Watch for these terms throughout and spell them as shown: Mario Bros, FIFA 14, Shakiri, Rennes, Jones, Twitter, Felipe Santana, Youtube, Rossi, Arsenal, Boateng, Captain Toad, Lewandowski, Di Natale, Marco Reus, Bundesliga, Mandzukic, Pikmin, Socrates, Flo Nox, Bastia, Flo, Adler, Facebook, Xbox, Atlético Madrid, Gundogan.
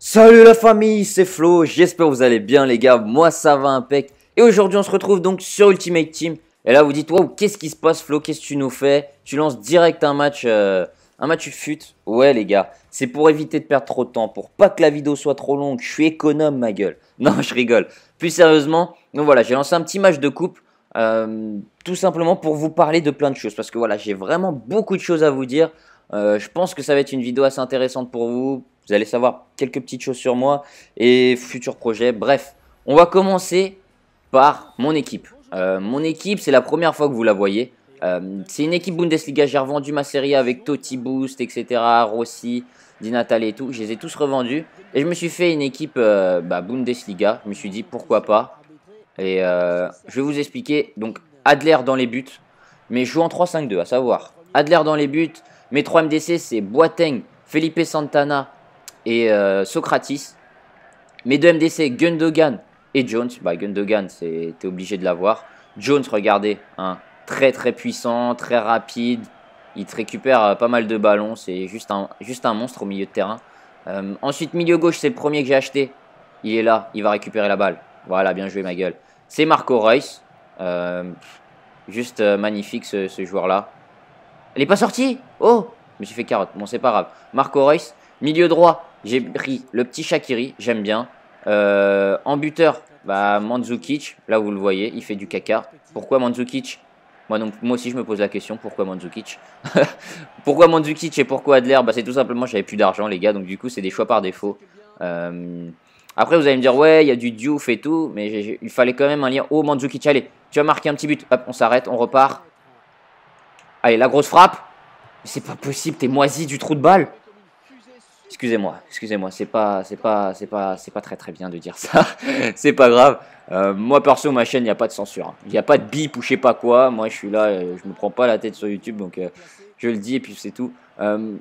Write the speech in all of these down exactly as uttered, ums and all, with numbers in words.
Salut la famille, c'est Flo, j'espère que vous allez bien les gars, moi ça va impec. Et aujourd'hui on se retrouve donc sur Ultimate Team. Et là vous dites, waouh, qu'est-ce qui se passe Flo, qu'est-ce que tu nous fais? Tu lances direct un match, euh, un match fut. Ouais les gars, c'est pour éviter de perdre trop de temps, pour pas que la vidéo soit trop longue, je suis économe ma gueule. Non je rigole, plus sérieusement, donc voilà, j'ai lancé un petit match de coupe. Euh, tout simplement pour vous parler de plein de choses, parce que voilà, j'ai vraiment beaucoup de choses à vous dire. Euh, je pense que ça va être une vidéo assez intéressante pour vous. Vous allez savoir quelques petites choses sur moi et futurs projets. Bref, on va commencer par mon équipe. Euh, mon équipe, c'est la première fois que vous la voyez. Euh, c'est une équipe Bundesliga. J'ai revendu ma série avec Totti Boost, et cetera. Rossi, Di Natale et tout. Je les ai tous revendus. Et je me suis fait une équipe euh, bah, Bundesliga. Je me suis dit pourquoi pas. Et euh, je vais vous expliquer. Donc, Adler dans les buts. Mais je joue en trois cinq deux, à savoir. Adler dans les buts. Mes trois M D C, c'est Boateng, Felipe Santana et euh, Socrates. Mes deux M D C, Gundogan et Jones. Bah, Gundogan, t'es obligé de l'avoir. Jones, regardez, hein, très très puissant, très rapide. Il te récupère euh, pas mal de ballons. C'est juste un, juste un monstre au milieu de terrain. Euh, ensuite, milieu gauche, c'est le premier que j'ai acheté. Il est là, il va récupérer la balle. Voilà, bien joué ma gueule. C'est Marco Reus. Euh, juste euh, magnifique ce, ce joueur-là. Elle n'est pas sortie. Oh, je me suis fait carotte. Bon, c'est pas grave. Marco Reus. Milieu droit, j'ai pris le petit Shakiri, j'aime bien. Euh, en buteur, bah, Mandzukic, là vous le voyez, il fait du caca. Pourquoi Mandzukic? Moi, donc, moi aussi je me pose la question, pourquoi Mandzukic? Pourquoi Mandzukic et pourquoi Adler? Bah, c'est tout simplement j'avais plus d'argent les gars, donc du coup c'est des choix par défaut. Euh, après vous allez me dire, ouais, il y a du Diouf et tout, mais j ai, j ai, il fallait quand même un lien. Oh Mandzukic, allez, tu vas marquer un petit but. Hop, on s'arrête, on repart. Allez, la grosse frappe. C'est pas possible, t'es moisi du trou de balle. Excusez-moi, excusez-moi, c'est pas, c'est pas, c'est pas, c'est pas très très bien de dire ça. C'est pas grave. Euh, moi perso, ma chaîne, il n'y a pas de censure. Il n'y a pas de bip ou je sais pas quoi. Moi, je suis là, je me prends pas la tête sur YouTube, donc euh, je le dis et puis c'est tout. Euh,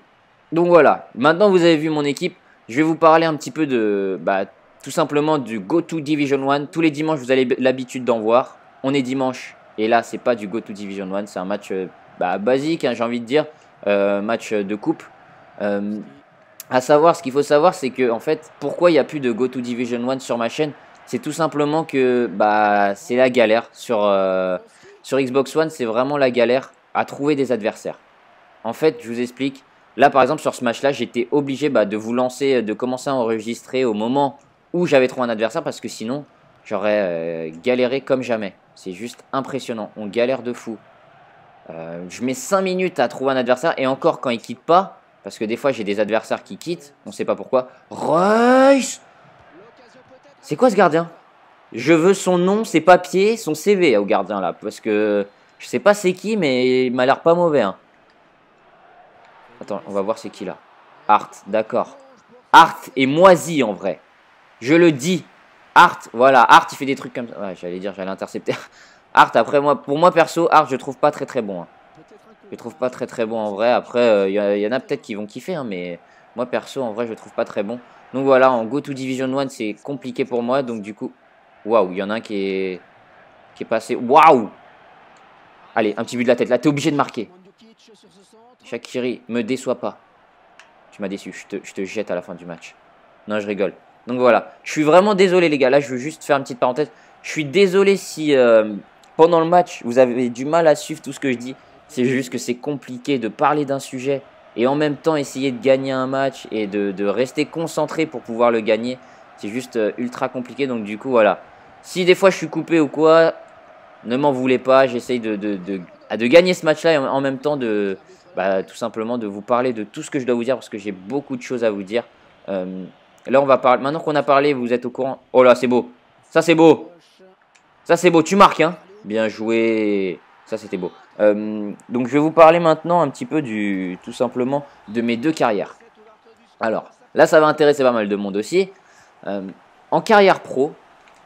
donc voilà. Maintenant, vous avez vu mon équipe. Je vais vous parler un petit peu de, bah, tout simplement du GoToDivision one. Tous les dimanches, vous avez l'habitude d'en voir. On est dimanche et là, c'est pas du GoToDivision one, c'est un match euh, bah, basique, hein, j'ai envie de dire, euh, match de coupe. Euh, À savoir, ce qu'il faut savoir, c'est que, en fait, pourquoi il n'y a plus de GoToDivision one sur ma chaîne, c'est tout simplement que bah, c'est la galère. Sur, euh, sur Xbox One, c'est vraiment la galère à trouver des adversaires. En fait, je vous explique. Là, par exemple, sur ce match-là, j'étais obligé bah, de vous lancer, de commencer à enregistrer au moment où j'avais trouvé un adversaire parce que sinon, j'aurais euh, galéré comme jamais. C'est juste impressionnant. On galère de fou. Euh, je mets cinq minutes à trouver un adversaire et encore, quand il ne quitte pas, parce que des fois, j'ai des adversaires qui quittent. On ne sait pas pourquoi. Reus! C'est quoi ce gardien? Je veux son nom, ses papiers, son C V au gardien là. Parce que je ne sais pas c'est qui, mais il m'a l'air pas mauvais. Hein. Attends, on va voir c'est qui là. Art, d'accord. Art est moisi en vrai. Je le dis. Art, voilà. Art, il fait des trucs comme ça. Ouais, j'allais dire, j'allais intercepter. Art, après moi, pour moi perso, Art, je trouve pas très très bon. Hein. Je trouve pas très très bon en vrai. Après, il euh, y, y en a peut-être qui vont kiffer, hein, mais moi perso en vrai je trouve pas très bon. Donc voilà, en GoToDivision one c'est compliqué pour moi. Donc du coup, waouh, il y en a un qui est qui est passé. Waouh, allez, un petit but de la tête. Là, t'es obligé de marquer. Shakiri, me déçois pas. Tu m'as déçu. Je te, je te jette à la fin du match. Non, je rigole. Donc voilà, je suis vraiment désolé les gars. Là, je veux juste faire une petite parenthèse. Je suis désolé si euh, pendant le match vous avez du mal à suivre tout ce que je dis. C'est juste que c'est compliqué de parler d'un sujet et en même temps essayer de gagner un match et de, de rester concentré pour pouvoir le gagner. C'est juste ultra compliqué. Donc du coup, voilà. Si des fois je suis coupé ou quoi, ne m'en voulez pas. J'essaye de, de, de, de gagner ce match-là et en même temps de bah, tout simplement de vous parler de tout ce que je dois vous dire parce que j'ai beaucoup de choses à vous dire. Euh, là, on va parler. Maintenant qu'on a parlé, vous êtes au courant. Oh là, c'est beau. Ça, c'est beau. Ça, c'est beau. Tu marques, hein. Bien joué. Ça, c'était beau. Euh, donc, je vais vous parler maintenant un petit peu du, tout simplement de mes deux carrières. Alors, là, ça va intéresser pas mal de monde aussi. Euh, en carrière pro,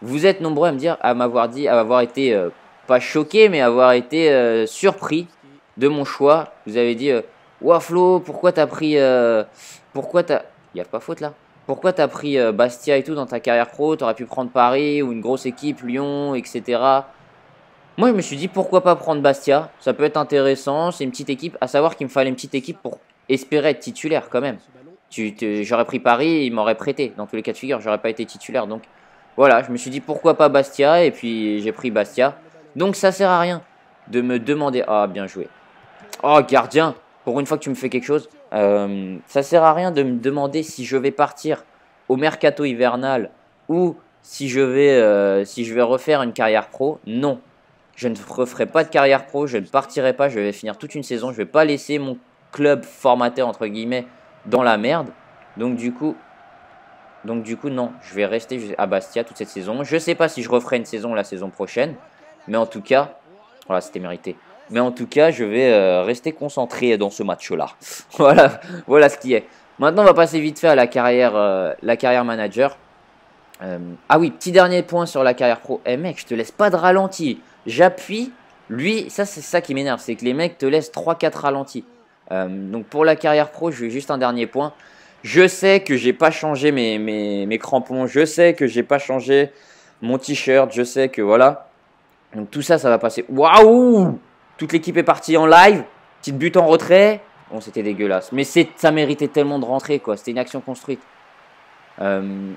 vous êtes nombreux à me dire, à m'avoir dit, à avoir été, euh, pas choqué, mais avoir été euh, surpris de mon choix. Vous avez dit, euh, Ouah Flo, pourquoi t'as pris... Euh, pourquoi t'as... Il n'y a pas faute là. Pourquoi t'as pris euh, Bastia et tout dans ta carrière pro? T'aurais pu prendre Paris ou une grosse équipe, Lyon, et cetera. Moi, je me suis dit, pourquoi pas prendre Bastia? Ça peut être intéressant, c'est une petite équipe. À savoir qu'il me fallait une petite équipe pour espérer être titulaire quand même. J'aurais pris Paris et ils m'auraient prêté. Dans tous les cas de figure, j'aurais pas été titulaire. Donc voilà, je me suis dit, pourquoi pas Bastia? Et puis, j'ai pris Bastia. Donc ça sert à rien de me demander... Ah, bien joué. Oh, gardien, pour une fois que tu me fais quelque chose, euh, ça sert à rien de me demander si je vais partir au mercato hivernal ou si je vais, euh, si je vais refaire une carrière pro. Non, je ne referai pas de carrière pro, je ne partirai pas, je vais finir toute une saison, je ne vais pas laisser mon club formateur, entre guillemets, dans la merde. Donc du coup, donc, du coup non, je vais rester à Bastia toute cette saison. Je ne sais pas si je referai une saison la saison prochaine, mais en tout cas, voilà, c'était mérité. Mais en tout cas, je vais euh, rester concentré dans ce match-là. Voilà, voilà ce qui est. Maintenant, on va passer vite fait à la carrière, euh, la carrière manager. Euh, ah oui, petit dernier point sur la carrière pro. Eh hey mec, je te laisse pas de ralenti. J'appuie. Lui, ça c'est ça qui m'énerve, c'est que les mecs te laissent trois quatre ralentis. Euh, donc pour la carrière pro, je vais juste un dernier point. Je sais que j'ai pas changé mes, mes, mes crampons. Je sais que j'ai pas changé mon t-shirt. Je sais que voilà. Donc tout ça, ça va passer. Waouh! Toute l'équipe est partie en live, petite but en retrait. Bon, c'était dégueulasse. Mais ça méritait tellement de rentrer, quoi. C'était une action construite. Euh,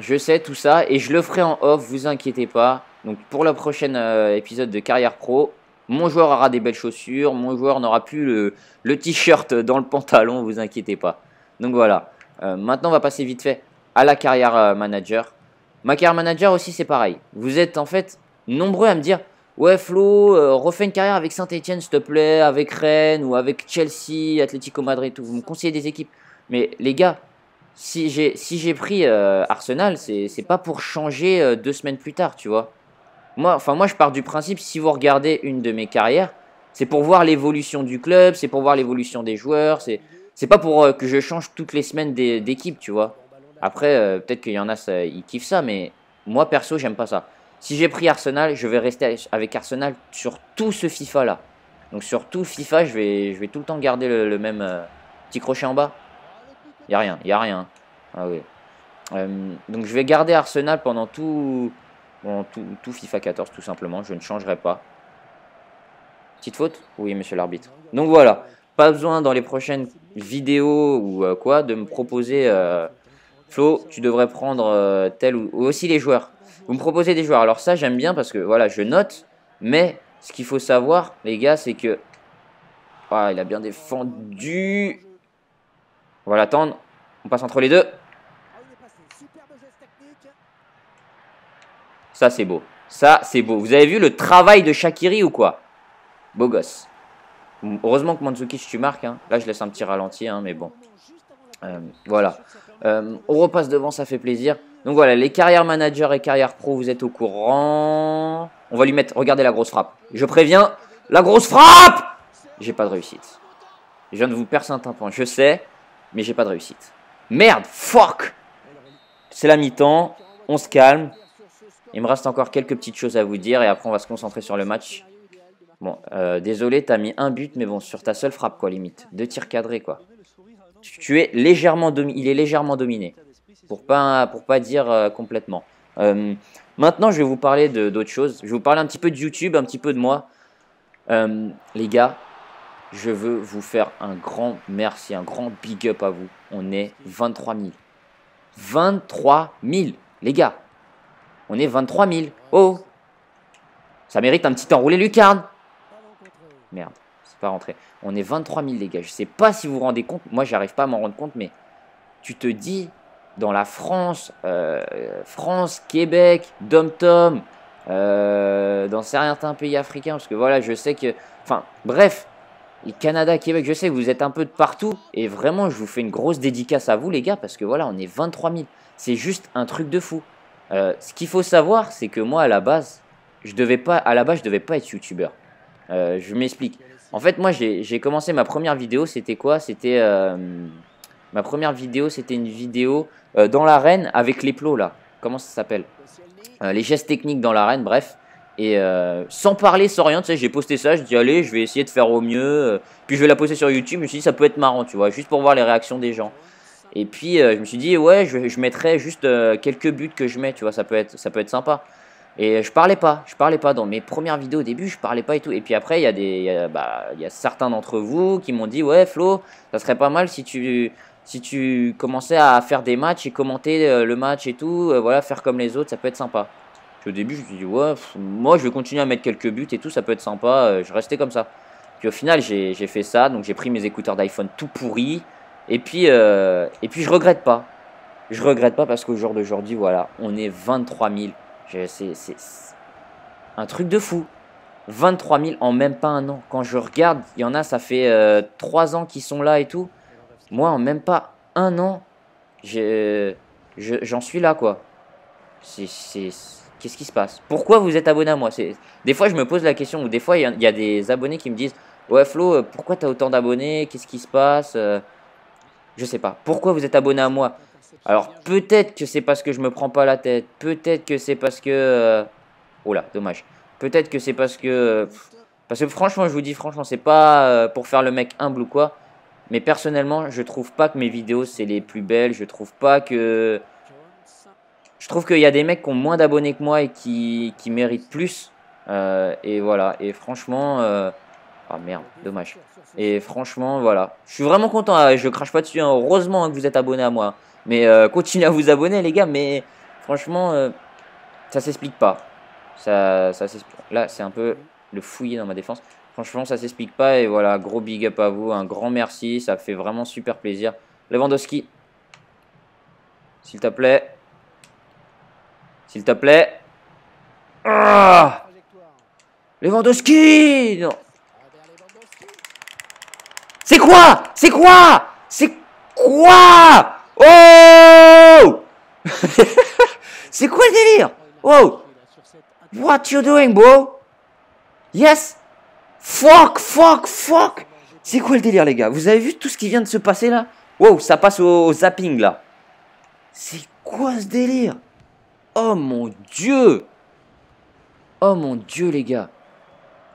je sais tout ça et je le ferai en off, vous inquiétez pas. Donc, pour le prochain euh, épisode de Carrière Pro, mon joueur aura des belles chaussures, mon joueur n'aura plus le, le t-shirt dans le pantalon, vous inquiétez pas. Donc, voilà. Euh, maintenant, on va passer vite fait à la Carrière euh, Manager. Ma Carrière Manager aussi, c'est pareil. Vous êtes en fait nombreux à me dire... Ouais Flo, euh, refais une carrière avec Saint-Etienne s'il te plaît, avec Rennes ou avec Chelsea, Atlético Madrid, tout. Vous me conseillez des équipes. Mais les gars, si j'ai si j'ai pris euh, Arsenal, c'est pas pour changer euh, deux semaines plus tard, tu vois. Moi, enfin moi je pars du principe, si vous regardez une de mes carrières, c'est pour voir l'évolution du club, c'est pour voir l'évolution des joueurs, c'est c'est pas pour euh, que je change toutes les semaines d'équipe, tu vois. Après, euh, peut-être qu'il y en a, ça, ils kiffent ça, mais moi perso, j'aime pas ça. Si j'ai pris Arsenal, je vais rester avec Arsenal sur tout ce FIFA là. Donc sur tout FIFA, je vais, je vais tout le temps garder le, le même euh, petit crochet en bas. Il n'y a rien, il n'y a rien. Ah oui. Euh, donc je vais garder Arsenal pendant tout, bon, tout, tout FIFA quatorze tout simplement. Je ne changerai pas. Petite faute? Oui, monsieur l'arbitre. Donc voilà, pas besoin dans les prochaines vidéos ou euh, quoi de me proposer... Euh, Flo, tu devrais prendre euh, tel ou... ou aussi les joueurs. Vous me proposez des joueurs. Alors ça, j'aime bien parce que, voilà, je note. Mais ce qu'il faut savoir, les gars, c'est que... Ah, il a bien défendu. On va l'attendre. On passe entre les deux. Ça, c'est beau. Ça, c'est beau. Vous avez vu le travail de Shakiri ou quoi? Beau gosse. Heureusement que Mandzukic, tu marques. Hein. Là, je laisse un petit ralenti, hein, mais bon. Euh, voilà. Euh, on repasse devant, ça fait plaisir. Donc voilà, les carrières manager et carrières pro, vous êtes au courant. On va lui mettre, regardez la grosse frappe. Je préviens, la grosse frappe. J'ai pas de réussite. Je viens de vous percer un tympan, je sais, mais j'ai pas de réussite. Merde, fuck. C'est la mi-temps, on se calme. Il me reste encore quelques petites choses à vous dire et après on va se concentrer sur le match. Bon, euh, désolé, t'as mis un but, mais bon, sur ta seule frappe quoi, limite. Deux tirs cadrés quoi. Tu es légèrement dominé, il est légèrement dominé. Pour pas, pour pas dire euh, complètement. Euh, maintenant, je vais vous parler d'autres choses. Je vais vous parler un petit peu de YouTube, un petit peu de moi. Euh, les gars, je veux vous faire un grand merci, un grand big up à vous. On est vingt-trois mille. vingt-trois mille, les gars. On est vingt-trois mille. Oh, ça mérite un petit enroulé lucarne. Merde, c'est pas rentré. On est vingt-trois mille, les gars. Je sais pas si vous vous rendez compte. Moi, j'arrive pas à m'en rendre compte, mais tu te dis... Dans la France, euh, France, Québec, Dom-Tom, euh, dans certains pays africains, parce que voilà, je sais que... Enfin, bref, Canada, Québec, je sais que vous êtes un peu de partout, et vraiment, je vous fais une grosse dédicace à vous, les gars, parce que voilà, on est vingt-trois mille. C'est juste un truc de fou. Euh, ce qu'il faut savoir, c'est que moi, à la base, je devais pas, à la base, je devais pas être youtubeur. Euh, je m'explique. En fait, moi, j'ai commencé ma première vidéo, c'était quoi? C'était... Euh, ma première vidéo, c'était une vidéo euh, dans l'arène avec les plots, là. Comment ça s'appelle euh, les gestes techniques dans l'arène, bref. Et euh, sans parler, sans rien, tu sais, j'ai posté ça, je dis allez, je vais essayer de faire au mieux. Puis je vais la poster sur YouTube, je me suis dit ça peut être marrant, tu vois, juste pour voir les réactions des gens. Et puis euh, je me suis dit ouais, je, je mettrai juste euh, quelques buts que je mets, tu vois, ça peut être, ça peut être sympa. Et je parlais pas, je parlais pas dans mes premières vidéos au début, je parlais pas et tout. Et puis après, il y a des, y a, bah, y a certains d'entre vous qui m'ont dit ouais, Flo, ça serait pas mal si tu, si tu commençais à faire des matchs et commenter euh, le match et tout, euh, voilà, faire comme les autres, ça peut être sympa. Au début, je me suis dit, ouais, pff, moi, je vais continuer à mettre quelques buts et tout, ça peut être sympa. Euh, je restais comme ça. Puis au final, j'ai fait ça. Donc, j'ai pris mes écouteurs d'iPhone tout pourris. Et puis, euh, et puis, je regrette pas. Je regrette pas parce qu'au jour d'aujourd'hui, voilà, on est vingt-trois mille. C'est un truc de fou. vingt-trois mille en même pas un an. Quand je regarde, il y en a, ça fait euh, trois ans qu'ils sont là et tout. Moi, en même pas un an, j'en je, suis là, quoi. C'est... Qu'est-ce qui se passe? Pourquoi vous êtes abonné à moi? Des fois, je me pose la question, ou des fois, il y, y a des abonnés qui me disent « Ouais, Flo, pourquoi tu as autant d'abonnés? Qu'est-ce qui se passe ?» Je sais pas. Pourquoi vous êtes abonné à moi? Alors, peut-être que c'est parce que je me prends pas la tête. Peut-être que c'est parce que... Euh... Oh là, dommage. Peut-être que c'est parce que... Parce que franchement, je vous dis franchement, c'est pas euh, pour faire le mec humble ou quoi. Mais personnellement, je trouve pas que mes vidéos, c'est les plus belles. Je trouve pas que... Je trouve qu'il y a des mecs qui ont moins d'abonnés que moi et qui, qui méritent plus. Euh, et voilà. Et franchement... Euh... Ah merde, dommage. Et franchement, voilà. Je suis vraiment content. Hein. Je crache pas dessus. Hein. Heureusement hein, que vous êtes abonnés à moi. Mais euh, continuez à vous abonner, les gars. Mais franchement, euh, ça s'explique pas. Ça, ça s'explique. Là, c'est un peu le fouiller dans ma défense. Franchement, ça s'explique pas. Et voilà, gros big up à vous. Un grand merci. Ça fait vraiment super plaisir. Lewandowski. S'il te plaît. S'il te plaît. Ah, Lewandowski. Non. C'est quoi? C'est quoi? C'est quoi? Oh. C'est quoi le délire? Oh. What you doing, bro? Yes. Fuck, fuck, fuck. C'est quoi le délire, les gars? Vous avez vu tout ce qui vient de se passer, là? Wow, ça passe au, au zapping, là. C'est quoi ce délire? Oh mon dieu! Oh mon dieu, les gars!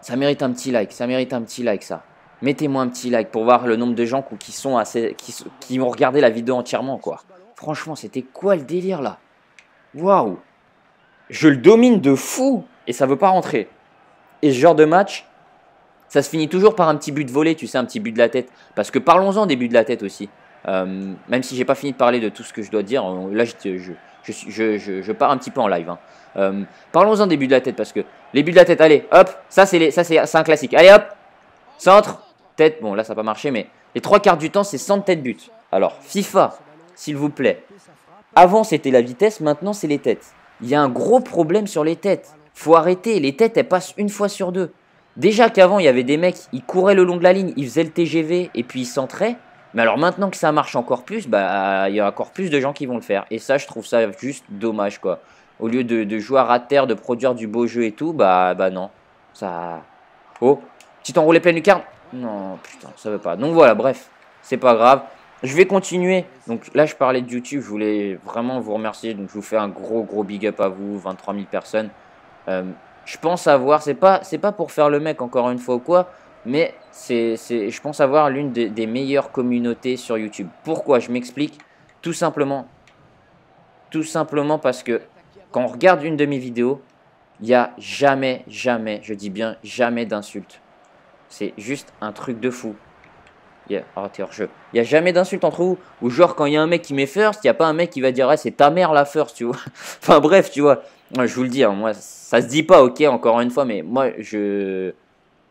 Ça mérite un petit like, ça mérite un petit like, ça. Mettez-moi un petit like pour voir le nombre de gens qui sont assez, qui, qui ont regardé la vidéo entièrement, quoi. Franchement, c'était quoi le délire, là? Waouh! Je le domine de fou et ça veut pas rentrer. Et ce genre de match, ça se finit toujours par un petit but de volée, tu sais, un petit but de la tête. Parce que parlons-en des buts de la tête aussi. Euh, même si j'ai pas fini de parler de tout ce que je dois dire, là, je... je Je, je, je, je pars un petit peu en live. Hein. Euh, Parlons-en des buts de la tête parce que les buts de la tête, allez, hop, ça c'est un classique. Allez, hop, centre, tête. Bon, là ça n'a pas marché, mais les trois quarts du temps, c'est centre, tête, but. Alors, FIFA, s'il vous plaît. Avant, c'était la vitesse, maintenant, c'est les têtes. Il y a un gros problème sur les têtes. Faut arrêter. Les têtes, elles passent une fois sur deux. Déjà qu'avant, il y avait des mecs, ils couraient le long de la ligne, ils faisaient le T G V et puis ils centraient. Mais alors maintenant que ça marche encore plus, bah il y a encore plus de gens qui vont le faire. Et ça, je trouve ça juste dommage, quoi. Au lieu de, de jouer à ras de terre, de produire du beau jeu et tout, bah, bah non. Ça... Oh, petit enroulé pleine lucarne. Non, putain, ça veut pas. Donc voilà, bref, c'est pas grave. Je vais continuer. Donc là, je parlais de YouTube, je voulais vraiment vous remercier. Donc je vous fais un gros, gros big up à vous, vingt-trois mille personnes. Euh, je pense avoir, c'est pas, c'est pas pour faire le mec encore une fois ou quoi, mais c'est, c'est, je pense avoir l'une des, des meilleures communautés sur YouTube. Pourquoi? Je m'explique. Tout simplement, tout simplement parce que quand on regarde une de mes vidéos, il n'y a jamais, jamais, je dis bien jamais d'insultes. C'est juste un truc de fou. Yeah. Oh, t'es hors jeu. Il n'y a jamais d'insultes entre vous. Ou genre quand il y a un mec qui met first, il n'y a pas un mec qui va dire ah, c'est ta mère la first, tu vois. Enfin bref, tu vois. Je vous le dis, hein, moi, ça se dit pas, ok, encore une fois, mais moi, je...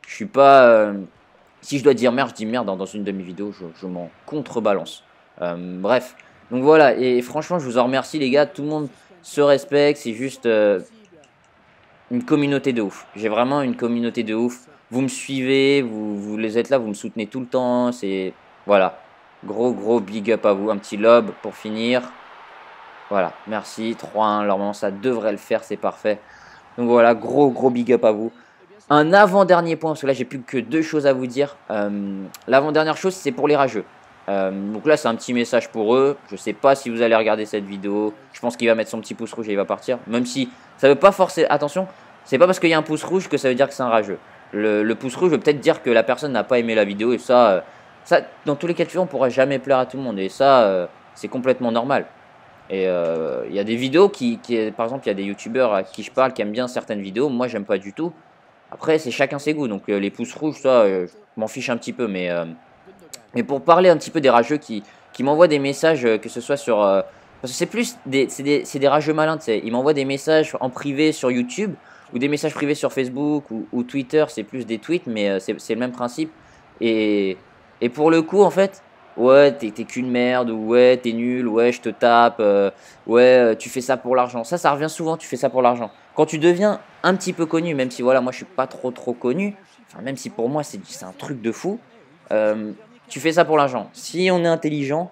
Je suis pas... Euh, si je dois dire merde, je dis merde dans, dans une de mes vidéos, je, je m'en contrebalance. Euh, bref, donc voilà. Et franchement, je vous en remercie, les gars. Tout le monde se respecte. C'est juste euh, une communauté de ouf. J'ai vraiment une communauté de ouf. Vous me suivez, vous, vous les êtes là, vous me soutenez tout le temps. C'est... Voilà. Gros, gros big up à vous. Un petit lob pour finir. Voilà, merci. trois un, normalement, ça devrait le faire, c'est parfait. Donc voilà, gros, gros big up à vous. Un avant-dernier point, parce que là, j'ai plus que deux choses à vous dire. Euh, L'avant-dernière chose, c'est pour les rageux. Euh, donc là, c'est un petit message pour eux. Je sais pas si vous allez regarder cette vidéo. Je pense qu'il va mettre son petit pouce rouge et il va partir. Même si ça veut pas forcer... Attention, C'est pas parce qu'il y a un pouce rouge que ça veut dire que c'est un rageux. Le, le pouce rouge veut peut-être dire que la personne n'a pas aimé la vidéo, et ça, ça dans tous les cas de figure, on ne pourra jamais plaire à tout le monde, et ça, c'est complètement normal. Et il euh, y a des vidéos qui, qui par exemple, il y a des youtubeurs à qui je parle qui aiment bien certaines vidéos, moi j'aime pas du tout. Après, c'est chacun ses goûts, donc les pouces rouges, ça, je m'en fiche un petit peu, mais, euh, mais pour parler un petit peu des rageux qui, qui m'envoient des messages, que ce soit sur... Euh, parce que c'est plus des, c'est des, c'est des rageux malins, tu sais, ils m'envoient des messages en privé sur YouTube, ou des messages privés sur Facebook, ou, ou Twitter, c'est plus des tweets, mais euh, c'est le même principe. Et, et pour le coup, en fait... Ouais, t'es qu'une merde, ou ouais, t'es nul, ouais, je te tape, euh, ouais, tu fais ça pour l'argent. Ça, ça revient souvent, tu fais ça pour l'argent. Quand tu deviens un petit peu connu, même si, voilà, moi, je suis pas trop, trop connu, enfin, même si pour moi, c'est un truc de fou, euh, tu fais ça pour l'argent. Si on est intelligent,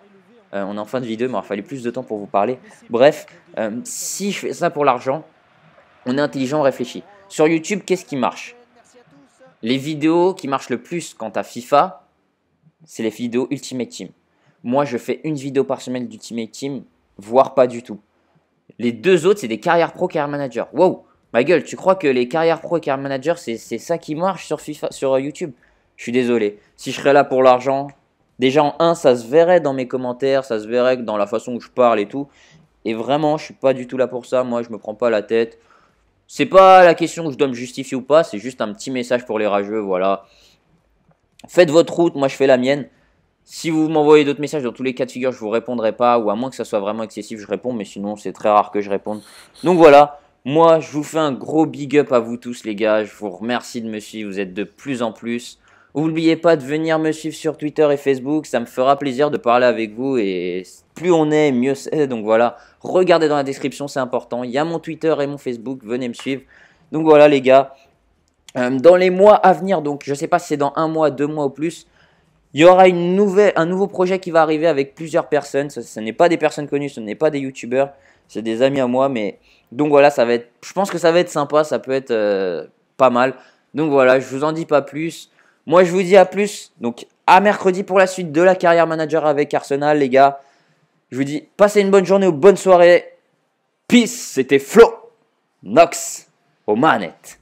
euh, on est en fin de vidéo, mais il fallait plus de temps pour vous parler. Bref, euh, si je fais ça pour l'argent, on est intelligent, on réfléchit. Sur YouTube, qu'est-ce qui marche? Les vidéos qui marchent le plus quant à FIFA, c'est les vidéos Ultimate Team. Moi, je fais une vidéo par semaine d'Ultimate Team, voire pas du tout. Les deux autres, c'est des carrières pro, carrières manager. Wow, ma gueule, tu crois que les carrières pro et carrières manager, c'est ça qui marche sur FIFA, sur YouTube? Je suis désolé. Si je serais là pour l'argent, déjà en un, ça se verrait dans mes commentaires, ça se verrait dans la façon où je parle et tout. Et vraiment, je suis pas du tout là pour ça. Moi, je me prends pas la tête. C'est pas la question que je dois me justifier ou pas. C'est juste un petit message pour les rageux, voilà. Faites votre route, moi je fais la mienne. Si vous m'envoyez d'autres messages, dans tous les cas de figure, je vous répondrai pas. Ou à moins que ça soit vraiment excessif, je réponds. Mais sinon, c'est très rare que je réponde. Donc voilà, moi je vous fais un gros big up à vous tous les gars. Je vous remercie de me suivre, vous êtes de plus en plus. N'oubliez pas de venir me suivre sur Twitter et Facebook. Ça me fera plaisir de parler avec vous. Et plus on est, mieux c'est. Donc voilà, regardez dans la description, c'est important. Il y a mon Twitter et mon Facebook, venez me suivre. Donc voilà les gars. Dans les mois à venir, donc je ne sais pas si c'est dans un mois, deux mois ou plus, il y aura une nouvelle, un nouveau projet qui va arriver avec plusieurs personnes. Ce, ce n'est pas des personnes connues, ce n'est pas des youtubeurs, c'est des amis à moi. Mais donc voilà, ça va être, je pense que ça va être sympa, ça peut être euh, pas mal. Donc voilà, je vous en dis pas plus. Moi, je vous dis à plus. Donc à mercredi pour la suite de la carrière manager avec Arsenal, les gars. Je vous dis, passez une bonne journée ou bonne soirée. Peace, c'était Flo Nox aux manettes.